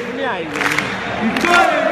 Giulia.